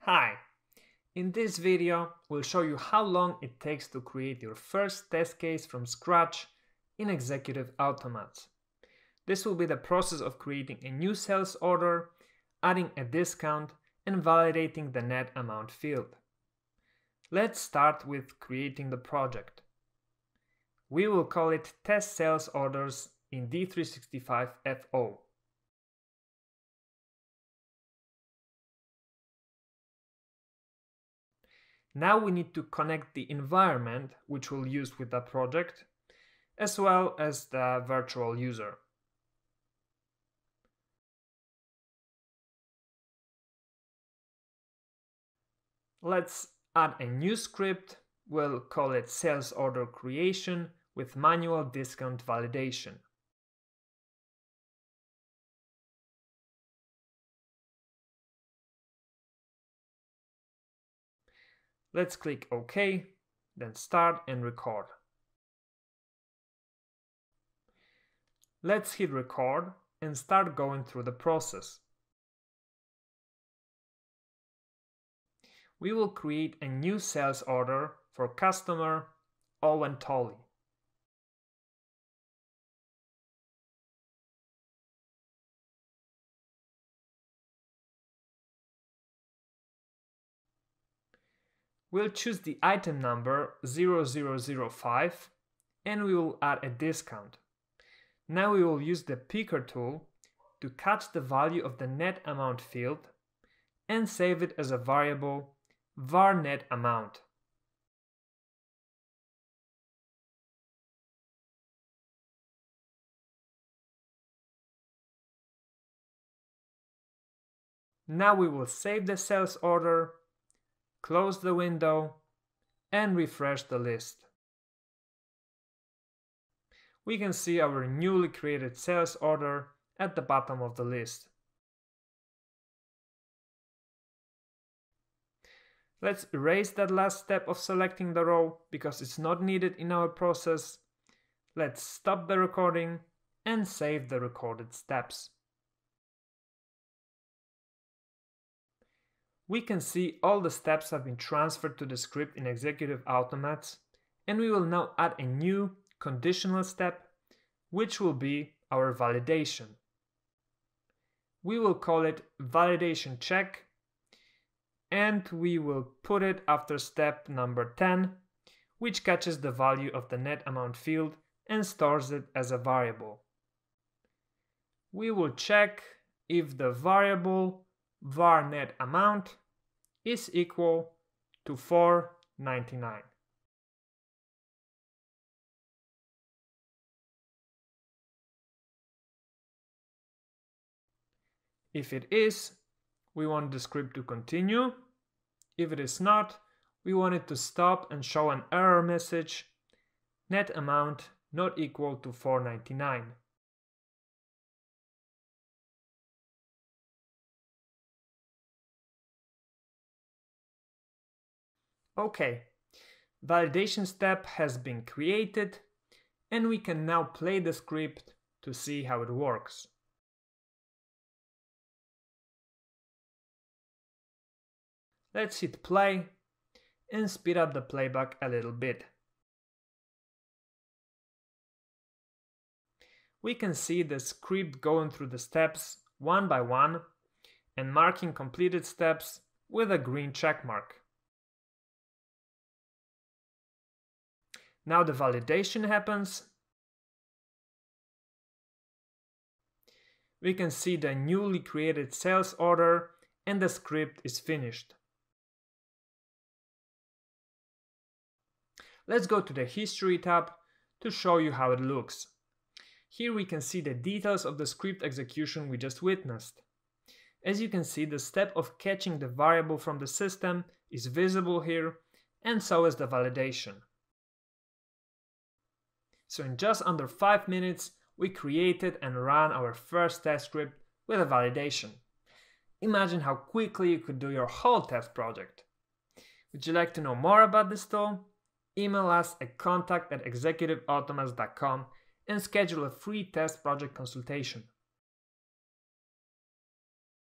Hi! In this video, we'll show you how long it takes to create your first test case from scratch in Executive Automats. This will be the process of creating a new sales order, adding a discount, and validating the net amount field. Let's start with creating the project. We will call it Test Sales Orders in D365FO. Now we need to connect the environment, which we'll use with the project, as well as the virtual user. Let's add a new script. We'll call it Sales Order Creation with Manual Discount Validation. Let's click OK, then start and record. Let's hit record and start going through the process. We will create a new sales order for customer Owen Tolly. We'll choose the item number 0005 and we will add a discount. Now we will use the picker tool to catch the value of the net amount field and save it as a variable var net amount. Now we will save the sales order, close the window, and refresh the list. We can see our newly created sales order at the bottom of the list. Let's erase that last step of selecting the row because it's not needed in our process. Let's stop the recording and save the recorded steps. We can see all the steps have been transferred to the script in Executive Automats, and we will now add a new conditional step, which will be our validation. We will call it validation check, and we will put it after step number 10, which catches the value of the net amount field and stores it as a variable. We will check if the variable var net amount is equal to $4.99. If it is, we want the script to continue. If it is not, we want it to stop and show an error message, net amount not equal to $4.99. Okay, validation step has been created and we can now play the script to see how it works. Let's hit play and speed up the playback a little bit. We can see the script going through the steps one by one and marking completed steps with a green check mark. Now the validation happens. We can see the newly created sales order and the script is finished. Let's go to the History tab to show you how it looks. Here we can see the details of the script execution we just witnessed. As you can see, the step of catching the variable from the system is visible here, and so is the validation. So in just under 5 minutes, we created and ran our first test script with a validation. Imagine how quickly you could do your whole test project. Would you like to know more about this tool? Email us at contact@executiveautomats.com and schedule a free test project consultation.